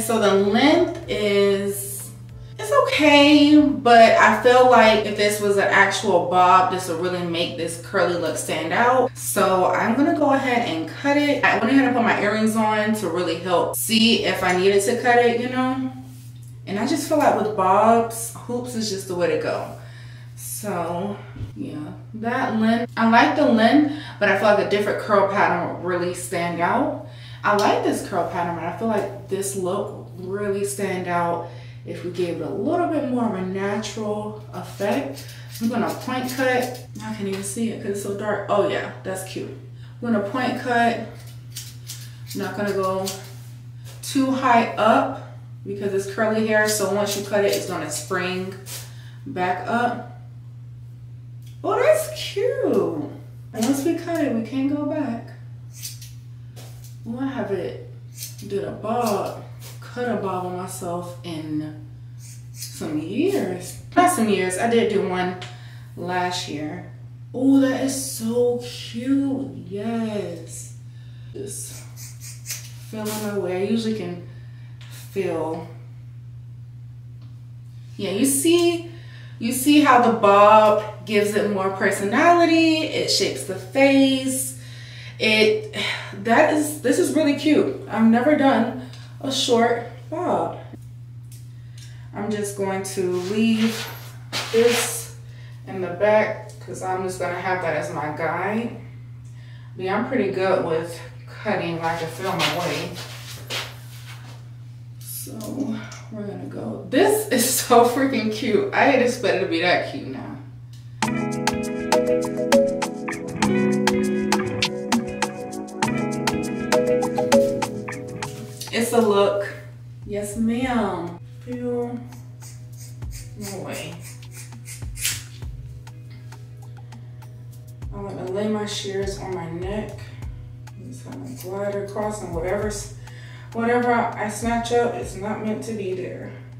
So the length is, it's okay, but I feel like if this was an actual bob, this would really make this curly look stand out. So I'm gonna go ahead and cut it. I went ahead and put my earrings on to really help see if I needed to cut it, you know? And I just feel like with bobs, hoops is just the way to go. So yeah, that length, I like the length, but I feel like a different curl pattern would really stand out. I like this curl pattern, but I feel like this look really stand out if we gave it a little bit more of a natural effect. I'm gonna point cut. I can't even see it because it's so dark. Oh yeah, that's cute. I'm gonna point cut. I'm not gonna go too high up because it's curly hair, so once you cut it, it's gonna spring back up. Oh, that's cute. And once we cut it, we can't go back. I'm gonna have it, did a bob, cut a bob on myself in some years. Not some years, I did do one last year. Oh, that is so cute, yes. Just feeling my way, I usually can feel. Yeah, you see how the bob gives it more personality, it shapes the face. This is really cute. I've never done a short bob. I'm just going to leave this in the back because I'm just gonna have that as my guide. But yeah, I'm pretty good with cutting, like I can feel my way. So we're gonna go. This is so freaking cute. I didn't expect it to be that cute now. It's a look. Yes, ma'am. Feel no way. I'm gonna lay my shears on my neck. Just kind of glide across, and whatever I snatch up, it's not meant to be there.